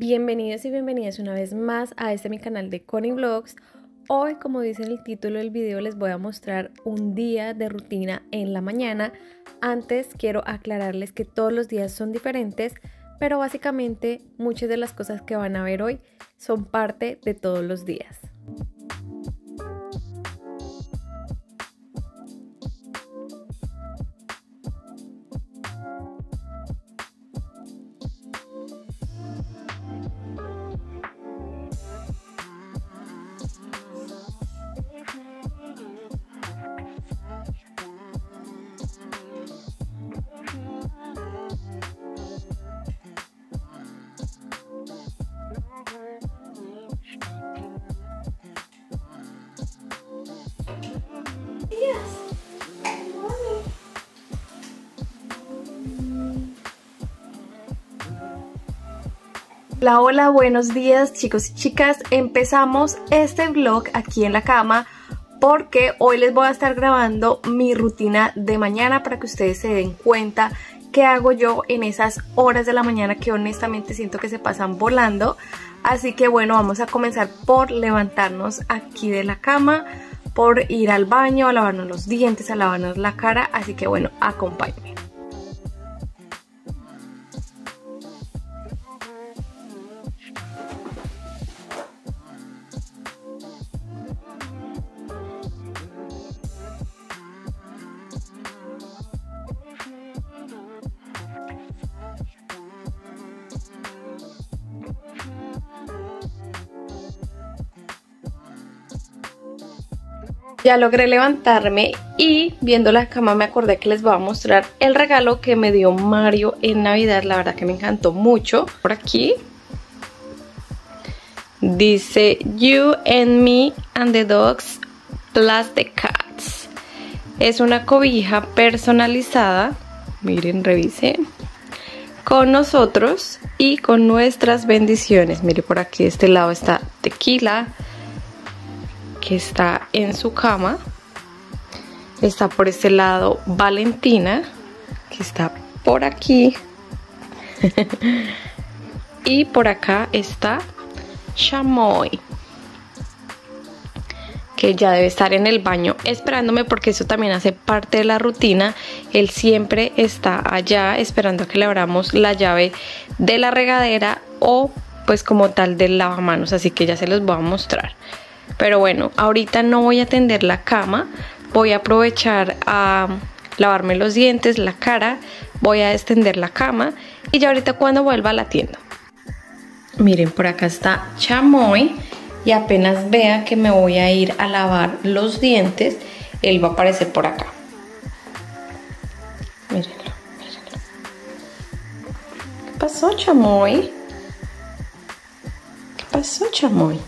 Bienvenidos y bienvenidas una vez más a este mi canal de Conny Vlogs. Hoy, como dice en el título del video, les voy a mostrar un día de rutina en la mañana. Antes quiero aclararles que todos los días son diferentes, pero básicamente muchas de las cosas que van a ver hoy son parte de todos los días. Hola, hola, buenos días chicos y chicas. Empezamos este vlog aquí en la cama porque hoy les voy a estar grabando mi rutina de mañana para que ustedes se den cuenta qué hago yo en esas horas de la mañana que honestamente siento que se pasan volando. Así que bueno, vamos a comenzar por levantarnos aquí de la cama, por ir al baño, a lavarnos los dientes, a lavarnos la cara. Así que bueno, acompáñenme. Ya logré levantarme y viendo la cama me acordé que les voy a mostrar el regalo que me dio Mario en Navidad. La verdad que me encantó mucho. Por aquí dice You and me and the dogs plus the cats. Es una cobija personalizada, miren, revisen, con nosotros y con nuestras bendiciones. Mire, por aquí de este lado está Tequila, que está en su cama. Está por este lado Valentina, que está por aquí. Y por acá está Chamoy, que ya debe estar en el baño esperándome, porque eso también hace parte de la rutina. Él siempre está allá esperando a que le abramos la llave de la regadera o pues como tal del lavamanos. Así que ya se los voy a mostrar. Pero bueno, ahorita no voy a tender la cama, voy a aprovechar a lavarme los dientes, la cara, voy a extender la cama y ya ahorita cuando vuelva la tiendo. Miren, por acá está Chamoy y apenas vea que me voy a ir a lavar los dientes, él va a aparecer por acá. Mírenlo, mírenlo. ¿Qué pasó, Chamoy? ¿Qué pasó, Chamoy?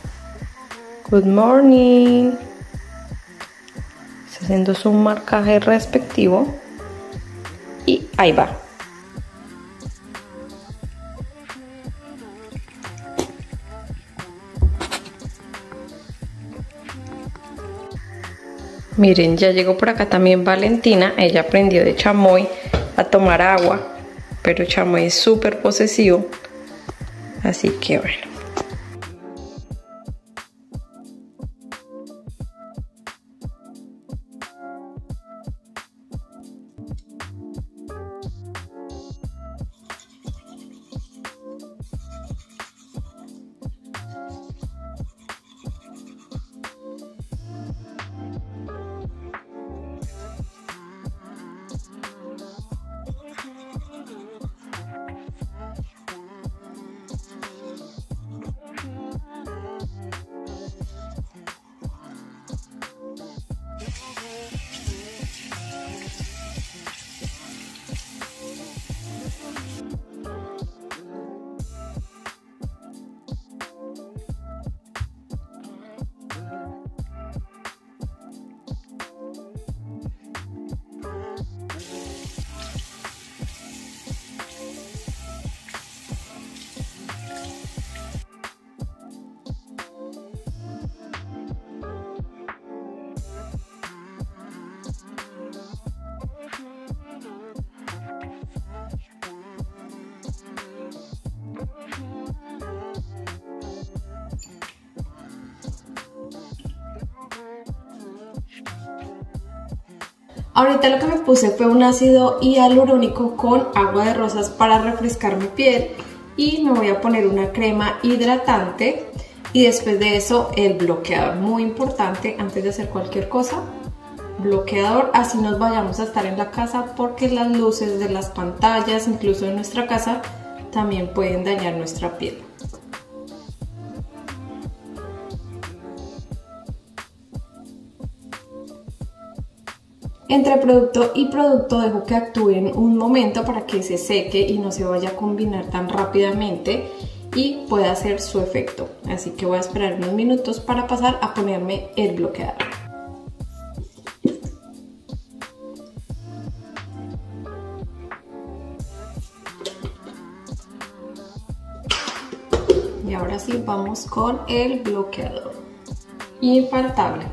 Good morning. Está haciendo su marcaje respectivo. Y ahí va. Miren, ya llegó por acá también Valentina. Ella aprendió de Chamoy a tomar agua. Pero Chamoy es súper posesivo. Así que bueno. Ahorita lo que me puse fue un ácido hialurónico con agua de rosas para refrescar mi piel y me voy a poner una crema hidratante y después de eso el bloqueador, muy importante antes de hacer cualquier cosa. Bloqueador, así nos vayamos a estar en la casa, porque las luces de las pantallas, incluso en nuestra casa, también pueden dañar nuestra piel. Entre producto y producto dejo que actúen un momento para que se seque y no se vaya a combinar tan rápidamente y pueda hacer su efecto. Así que voy a esperar unos minutos para pasar a ponerme el bloqueador. Y ahora sí vamos con el bloqueador. Infaltable.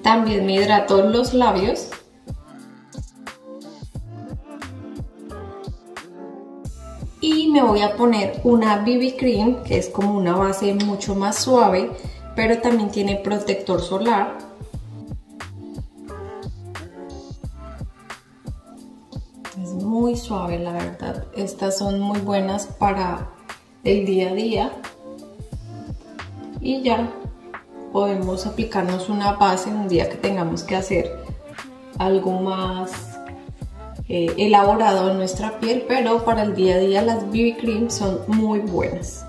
También me hidrató los labios. Y me voy a poner una BB Cream, que es como una base mucho más suave, pero también tiene protector solar. Es muy suave, la verdad. Estas son muy buenas para el día a día. Y ya podemos aplicarnos una base un día que tengamos que hacer algo más elaborado en nuestra piel, pero para el día a día las BB Cream son muy buenas.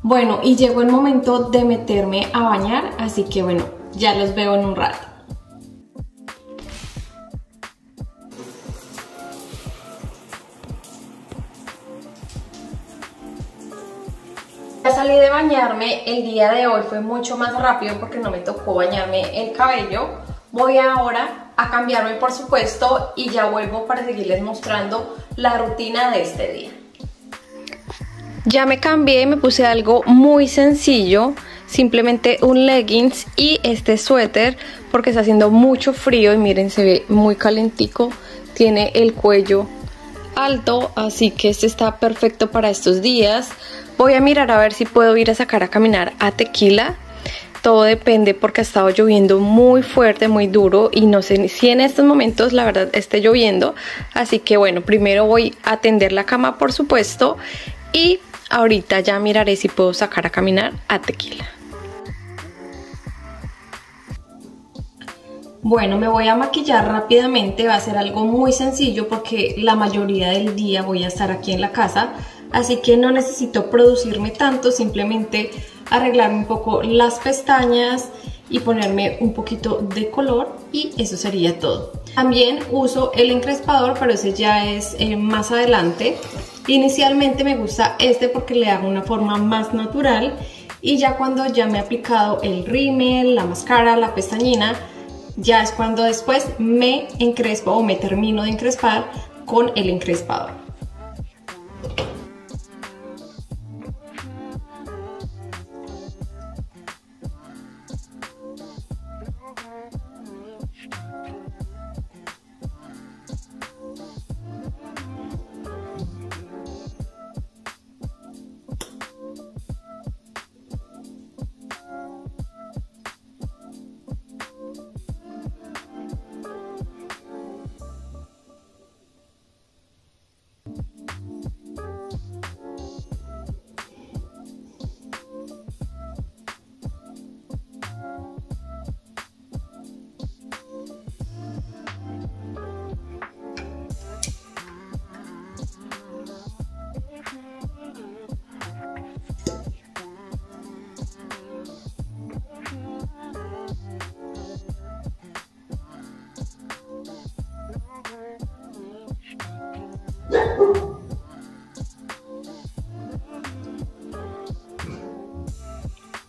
Bueno, y llegó el momento de meterme a bañar, así que bueno, ya los veo en un rato. Ya salí de bañarme, el día de hoy fue mucho más rápido porque no me tocó bañarme el cabello. Voy ahora a cambiarme, por supuesto, y ya vuelvo para seguirles mostrando la rutina de este día. Ya me cambié y me puse algo muy sencillo, simplemente un leggings y este suéter porque está haciendo mucho frío y miren, se ve muy calentico, tiene el cuello alto, así que este está perfecto para estos días. Voy a mirar a ver si puedo ir a sacar a caminar a Tequila, todo depende porque ha estado lloviendo muy fuerte, muy duro y no sé si en estos momentos la verdad esté lloviendo, así que bueno, primero voy a tender la cama por supuesto y ahorita ya miraré si puedo sacar a caminar a Tequila. Bueno, me voy a maquillar rápidamente, va a ser algo muy sencillo porque la mayoría del día voy a estar aquí en la casa, así que no necesito producirme tanto, simplemente arreglarme un poco las pestañas y ponerme un poquito de color y eso sería todo. También uso el encrespador, pero ese ya es más adelante. Inicialmente me gusta este porque le da una forma más natural y ya cuando ya me he aplicado el rímel, la máscara, la pestañina, ya es cuando después me encrespo o me termino de encrespar con el encrespador.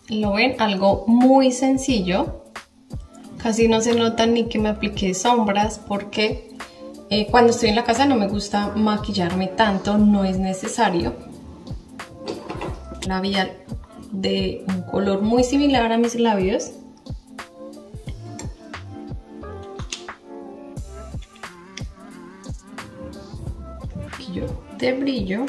¿Lo ven? Algo muy sencillo. Casi no se nota ni que me apliqué sombras porque cuando estoy en la casa no me gusta maquillarme tanto, no es necesario. Labial de un color muy similar a mis labios. Yo de brillo.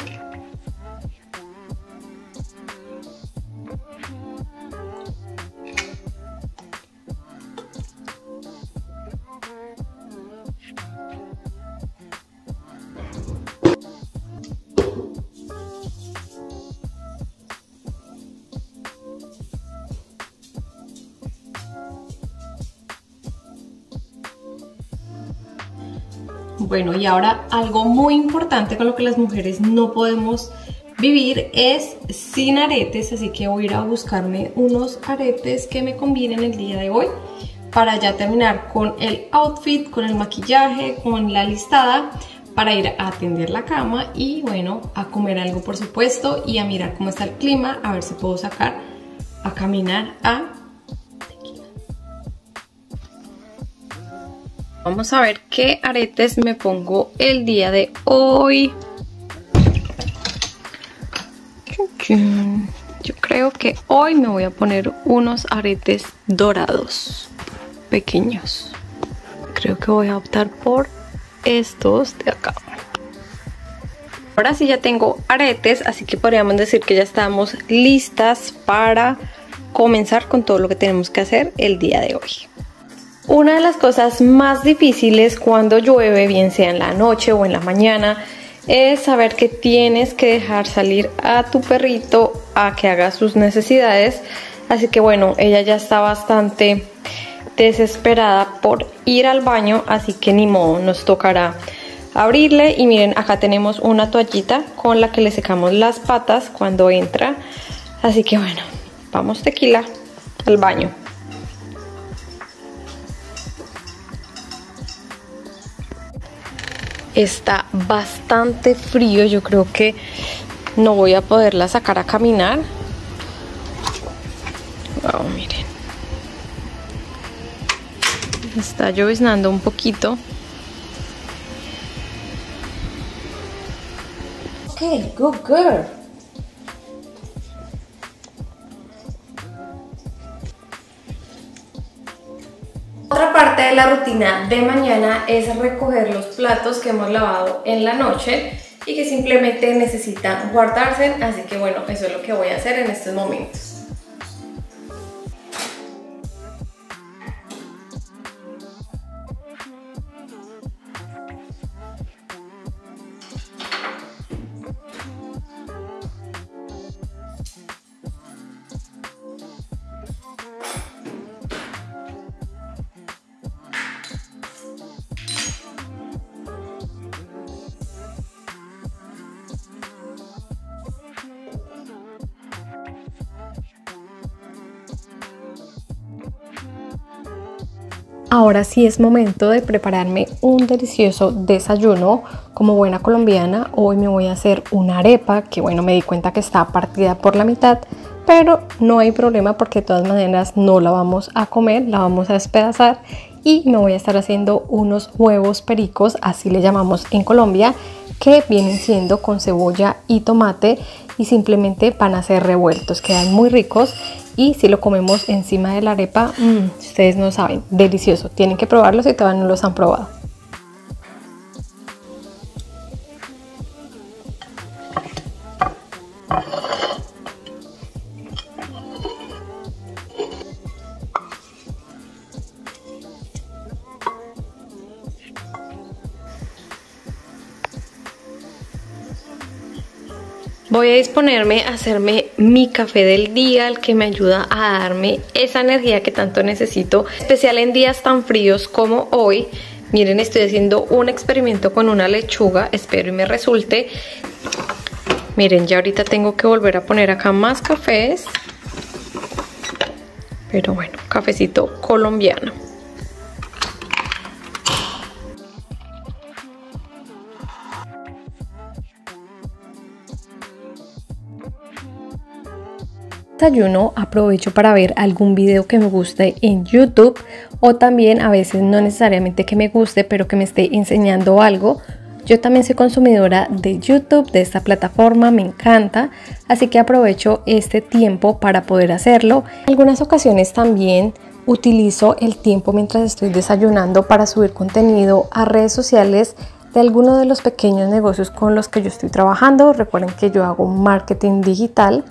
Bueno, y ahora algo muy importante con lo que las mujeres no podemos vivir es sin aretes, así que voy a ir a buscarme unos aretes que me combinen el día de hoy para ya terminar con el outfit, con el maquillaje, con la listada, para ir a atender la cama y bueno, a comer algo por supuesto y a mirar cómo está el clima, a ver si puedo sacar a caminar a... Vamos a ver qué aretes me pongo el día de hoy. Yo creo que hoy me voy a poner unos aretes dorados, pequeños. Creo que voy a optar por estos de acá. Ahora sí ya tengo aretes, así que podríamos decir que ya estamos listas para comenzar con todo lo que tenemos que hacer el día de hoy. Una de las cosas más difíciles cuando llueve, bien sea en la noche o en la mañana, es saber que tienes que dejar salir a tu perrito a que haga sus necesidades. Así que bueno, ella ya está bastante desesperada por ir al baño, así que ni modo, nos tocará abrirle. Y miren, acá tenemos una toallita con la que le secamos las patas cuando entra. Así que bueno, vamos Tequila al baño. Está bastante frío, yo creo que no voy a poderla sacar a caminar. Wow, miren. Está lloviznando un poquito. Ok, good girl. Otra parte de la rutina de mañana es recoger los platos que hemos lavado en la noche y que simplemente necesitan guardarse, así que bueno, eso es lo que voy a hacer en estos momentos. Ahora sí es momento de prepararme un delicioso desayuno. Como buena colombiana, hoy me voy a hacer una arepa, que bueno, me di cuenta que está partida por la mitad, pero no hay problema porque de todas maneras no la vamos a comer, la vamos a despedazar. Y me voy a estar haciendo unos huevos pericos, así le llamamos en Colombia, que vienen siendo con cebolla y tomate y simplemente van a ser revueltos, quedan muy ricos. Y si lo comemos encima de la arepa, ustedes no saben, delicioso. Tienen que probarlos si todavía no los han probado. Voy a disponerme a hacerme mi café del día, el que me ayuda a darme esa energía que tanto necesito, especial en días tan fríos como hoy. Miren, estoy haciendo un experimento con una lechuga, espero y me resulte. Miren, ya ahorita tengo que volver a poner acá más cafés, pero bueno, cafecito colombiano. Desayuno aprovecho para ver algún video que me guste en YouTube o también a veces no necesariamente que me guste, pero que me esté enseñando algo. Yo también soy consumidora de YouTube, de esta plataforma, me encanta, así que aprovecho este tiempo para poder hacerlo. En algunas ocasiones también utilizo el tiempo mientras estoy desayunando para subir contenido a redes sociales de alguno de los pequeños negocios con los que yo estoy trabajando. Recuerden que yo hago marketing digital,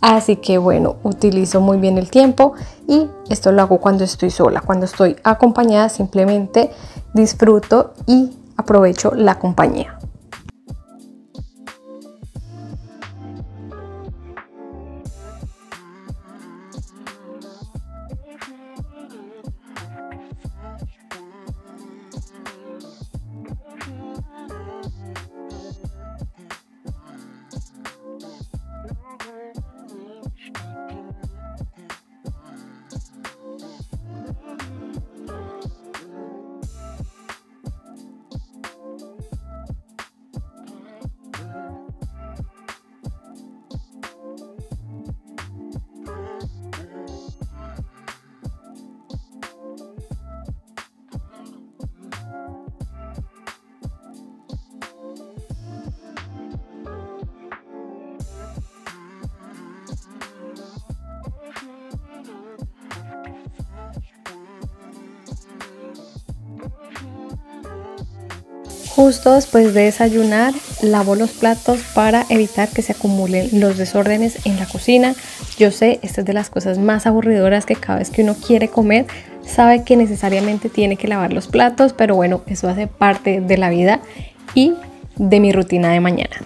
así que bueno, utilizo muy bien el tiempo y esto lo hago cuando estoy sola. Cuando estoy acompañada simplemente disfruto y aprovecho la compañía. Justo después de desayunar, lavo los platos para evitar que se acumulen los desórdenes en la cocina. Yo sé, esta es de las cosas más aburridoras, que cada vez que uno quiere comer, sabe que necesariamente tiene que lavar los platos, pero bueno, eso hace parte de la vida y de mi rutina de mañana.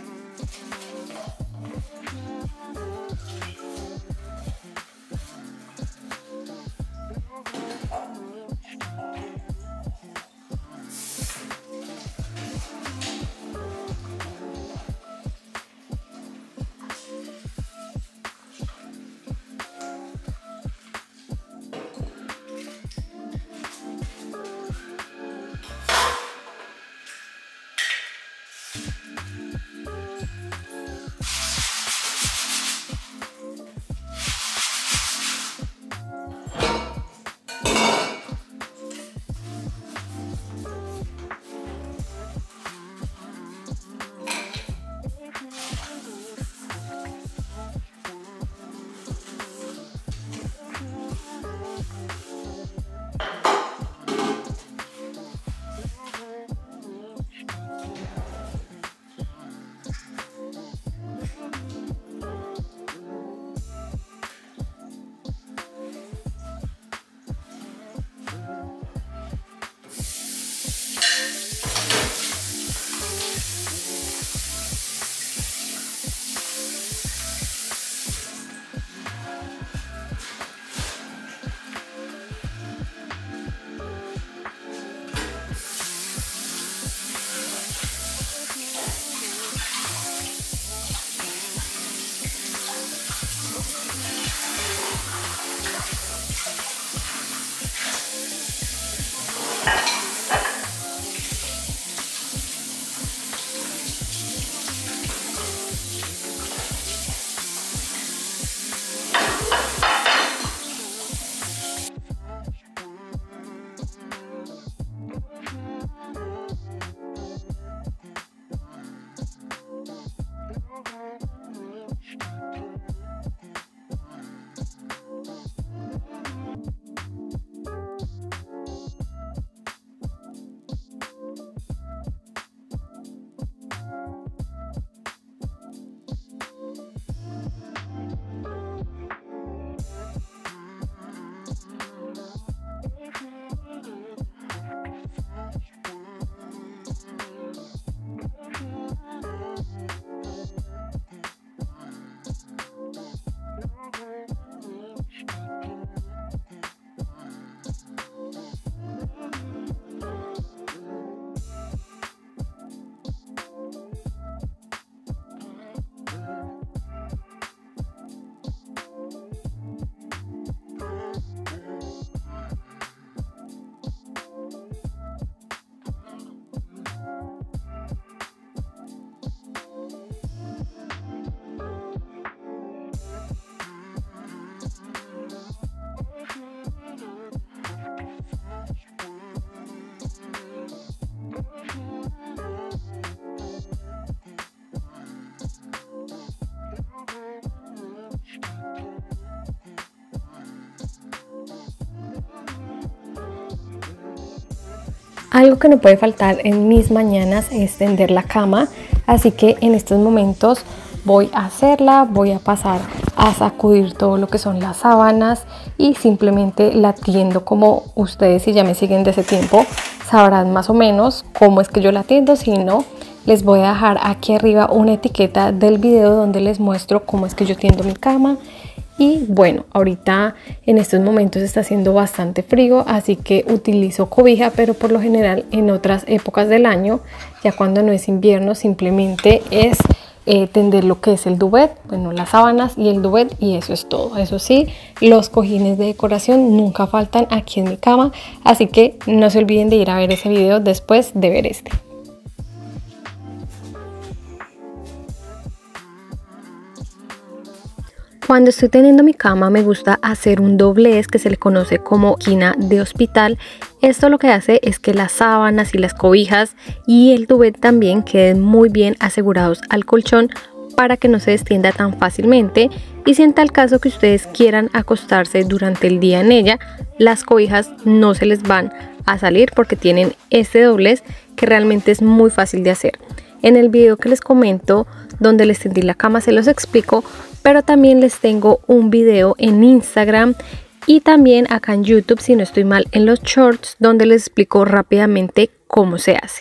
Algo que no puede faltar en mis mañanas es tender la cama, así que en estos momentos voy a hacerla, voy a pasar a sacudir todo lo que son las sábanas y simplemente la tiendo. Como ustedes, si ya me siguen de ese tiempo, sabrán más o menos cómo es que yo la tiendo. Si no, les voy a dejar aquí arriba una etiqueta del video donde les muestro cómo es que yo tiendo mi cama. Y bueno, ahorita en estos momentos está haciendo bastante frío, así que utilizo cobija, pero por lo general en otras épocas del año, ya cuando no es invierno, simplemente es tender lo que es el duvet, bueno, las sábanas y el duvet, y eso es todo. Eso sí, los cojines de decoración nunca faltan aquí en mi cama, así que no se olviden de ir a ver ese video después de ver este. Cuando estoy teniendo mi cama me gusta hacer un doblez que se le conoce como esquina de hospital. Esto lo que hace es que las sábanas y las cobijas y el duvet también queden muy bien asegurados al colchón para que no se destienda tan fácilmente, y si en tal caso que ustedes quieran acostarse durante el día en ella, las cobijas no se les van a salir porque tienen este doblez que realmente es muy fácil de hacer. En el video que les comento donde les tendí la cama se los explico, pero también les tengo un video en Instagram y también acá en YouTube, si no estoy mal, en los shorts, donde les explico rápidamente cómo se hace.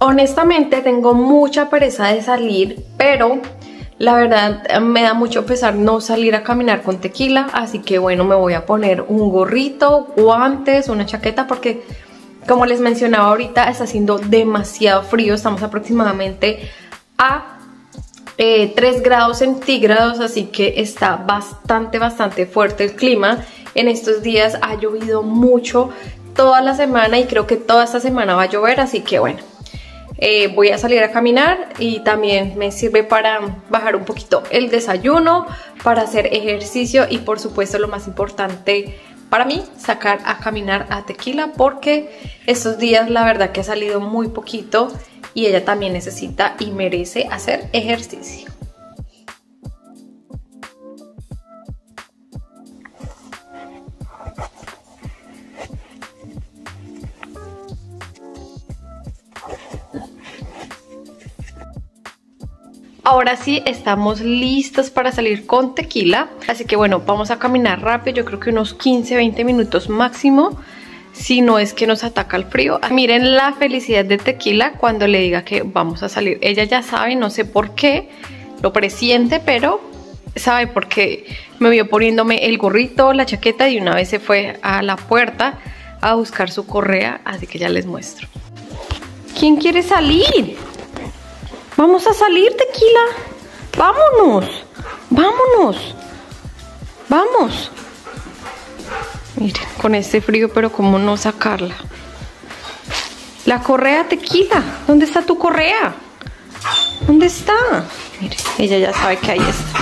Honestamente tengo mucha pereza de salir, pero la verdad me da mucho pesar no salir a caminar con Tequila, así que bueno, me voy a poner un gorrito, guantes, una chaqueta, porque como les mencionaba ahorita está haciendo demasiado frío. Estamos aproximadamente a 3 grados centígrados, así que está bastante fuerte el clima. En estos días ha llovido mucho toda la semana y creo que toda esta semana va a llover, así que bueno. Voy a salir a caminar y también me sirve para bajar un poquito el desayuno, para hacer ejercicio y por supuesto lo más importante para mí, sacar a caminar a Tequila, porque estos días la verdad que ha salido muy poquito y ella también necesita y merece hacer ejercicio. Ahora sí estamos listas para salir con Tequila, así que bueno, vamos a caminar rápido, yo creo que unos 15-20 minutos máximo, si no es que nos ataca el frío. Miren la felicidad de Tequila cuando le diga que vamos a salir. Ella ya sabe, no sé por qué, lo presiente, pero sabe por qué me vio poniéndome el gorrito, la chaqueta, y una vez se fue a la puerta a buscar su correa, así que ya les muestro. ¿Quién quiere salir? Vamos a salir, Tequila. Vámonos. Vámonos. Vamos. Miren, con este frío, pero cómo no sacarla. La correa, Tequila. ¿Dónde está tu correa? ¿Dónde está? Miren, ella ya sabe que ahí está.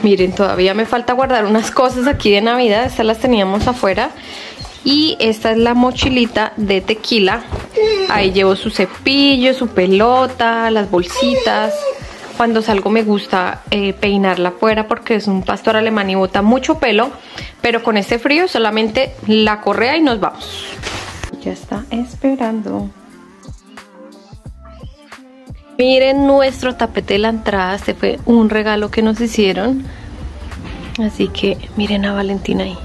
Miren, todavía me falta guardar unas cosas aquí de Navidad. Estas las teníamos afuera. Y esta es la mochilita de Tequila. Ahí llevo su cepillo, su pelota, las bolsitas. Cuando salgo me gusta peinarla afuera porque es un pastor alemán y bota mucho pelo. Pero con este frío solamente la correa y nos vamos. Ya está esperando. Miren nuestro tapete de la entrada. Este fue un regalo que nos hicieron. Así que miren a Valentina ahí.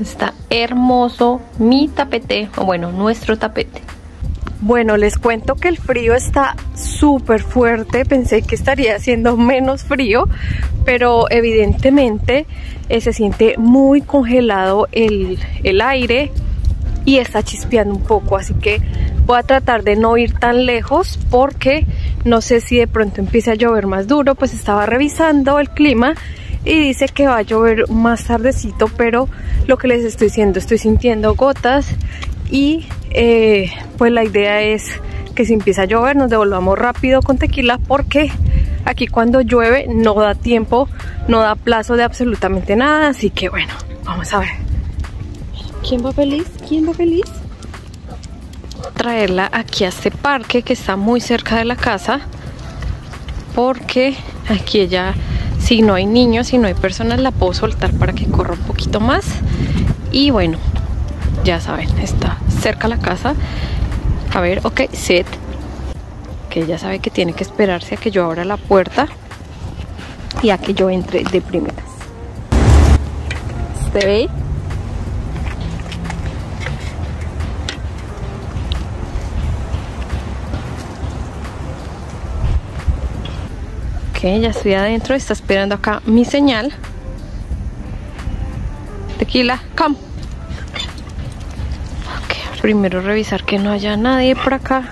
Está hermoso mi tapete, o bueno, nuestro tapete. Bueno, les cuento que el frío está súper fuerte, pensé que estaría haciendo menos frío, pero evidentemente se siente muy congelado el aire y está chispeando un poco, así que voy a tratar de no ir tan lejos porque no sé si de pronto empieza a llover más duro. Pues estaba revisando el clima y dice que va a llover más tardecito, pero lo que les estoy diciendo, estoy sintiendo gotas. Y pues la idea es que si empieza a llover nos devolvamos rápido con Tequila, porque aquí cuando llueve no da tiempo, no da plazo de absolutamente nada. Así que bueno, vamos a ver. ¿Quién va feliz? ¿Quién va feliz? Traerla aquí a este parque que está muy cerca de la casa, porque aquí ella, si no hay niños, si no hay personas, la puedo soltar para que corra un poquito más. Y bueno, ya saben, está cerca la casa. A ver, ok, sit. Que ya sabe que tiene que esperarse a que yo abra la puerta y a que yo entre de primeras. ¿Se ve? Ok, ya estoy adentro, está esperando acá mi señal. Tequila, come. Primero revisar que no haya nadie por acá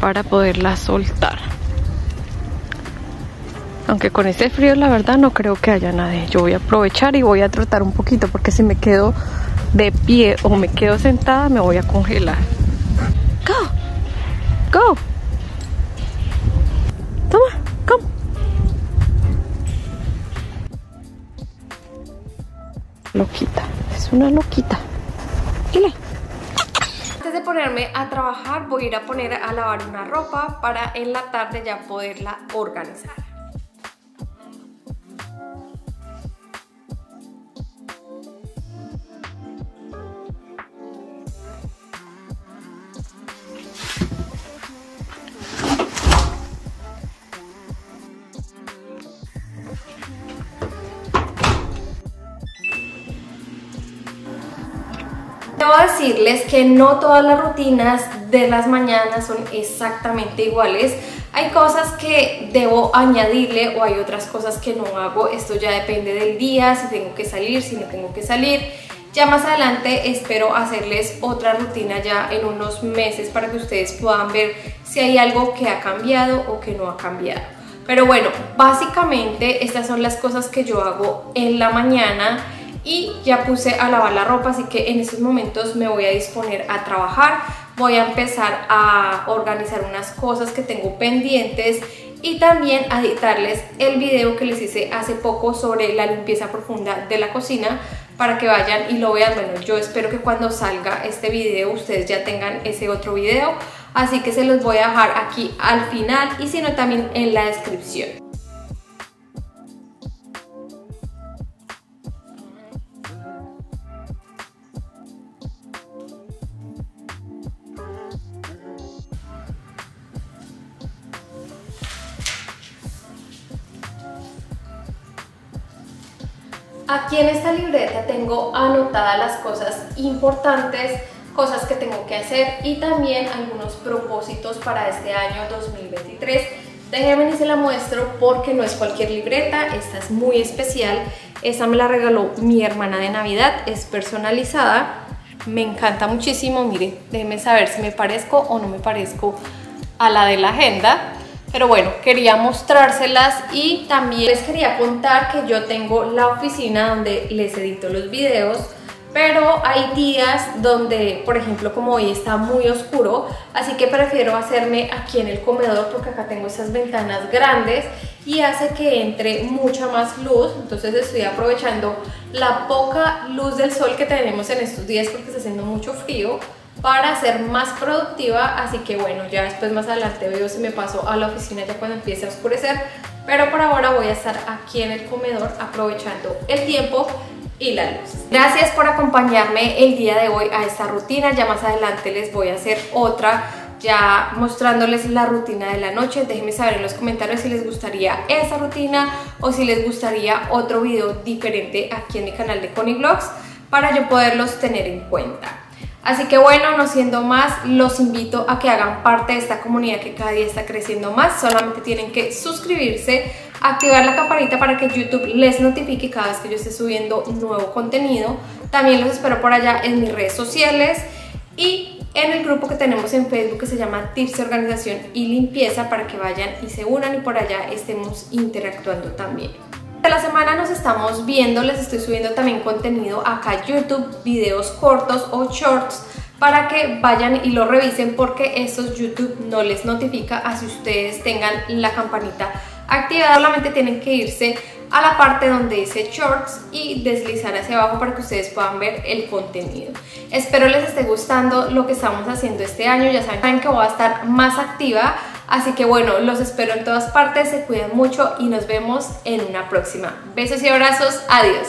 para poderla soltar. Aunque con este frío la verdad no creo que haya nadie. Yo voy a aprovechar y voy a trotar un poquito, porque si me quedo de pie o me quedo sentada me voy a congelar. Go, go. Toma, come. Loquita, es una loquita. Dile. Antes de ponerme a trabajar voy a ir a poner a lavar una ropa para en la tarde ya poderla organizar. Debo decirles que no todas las rutinas de las mañanas son exactamente iguales. Hay cosas que debo añadirle o hay otras cosas que no hago. Esto ya depende del día, si tengo que salir, si no tengo que salir. Ya más adelante espero hacerles otra rutina ya en unos meses para que ustedes puedan ver si hay algo que ha cambiado o que no ha cambiado. Pero bueno, básicamente estas son las cosas que yo hago en la mañana. Y ya puse a lavar la ropa, así que en estos momentos me voy a disponer a trabajar. Voy a empezar a organizar unas cosas que tengo pendientes y también a editarles el video que les hice hace poco sobre la limpieza profunda de la cocina, para que vayan y lo vean. Bueno, yo espero que cuando salga este video ustedes ya tengan ese otro video, así que se los voy a dejar aquí al final y si no también en la descripción. Aquí en esta libreta tengo anotadas las cosas importantes, cosas que tengo que hacer y también algunos propósitos para este año 2023. Déjenme y se la muestro porque no es cualquier libreta, esta es muy especial. Esta me la regaló mi hermana de Navidad, es personalizada, me encanta muchísimo. Miren, déjenme saber si me parezco o no me parezco a la de la agenda. Pero bueno, quería mostrárselas y también les quería contar que yo tengo la oficina donde les edito los videos, pero hay días donde, por ejemplo, como hoy está muy oscuro, así que prefiero hacerme aquí en el comedor porque acá tengo esas ventanas grandes y hace que entre mucha más luz. Entonces estoy aprovechando la poca luz del sol que tenemos en estos días porque está haciendo mucho frío, para ser más productiva. Así que bueno, ya después más adelante veo si me paso a la oficina ya cuando empiece a oscurecer, pero por ahora voy a estar aquí en el comedor aprovechando el tiempo y la luz. Gracias por acompañarme el día de hoy a esta rutina, ya más adelante les voy a hacer otra ya mostrándoles la rutina de la noche. Déjenme saber en los comentarios si les gustaría esa rutina o si les gustaría otro video diferente aquí en mi canal de Conny Vlogs para yo poderlos tener en cuenta. Así que bueno, no siendo más, los invito a que hagan parte de esta comunidad que cada día está creciendo más. Solamente tienen que suscribirse, activar la campanita para que YouTube les notifique cada vez que yo esté subiendo nuevo contenido. También los espero por allá en mis redes sociales y en el grupo que tenemos en Facebook que se llama Tips de Organización y Limpieza para que vayan y se unan y por allá estemos interactuando también. Esta semana nos estamos viendo, les estoy subiendo también contenido acá a YouTube, videos cortos o shorts para que vayan y lo revisen porque estos YouTube no les notifica, así ustedes tengan la campanita activada. Solamente tienen que irse a la parte donde dice shorts y deslizar hacia abajo para que ustedes puedan ver el contenido. Espero les esté gustando lo que estamos haciendo este año, ya saben que voy a estar más activa. Así que bueno, los espero en todas partes, se cuidan mucho y nos vemos en una próxima. Besos y abrazos, adiós.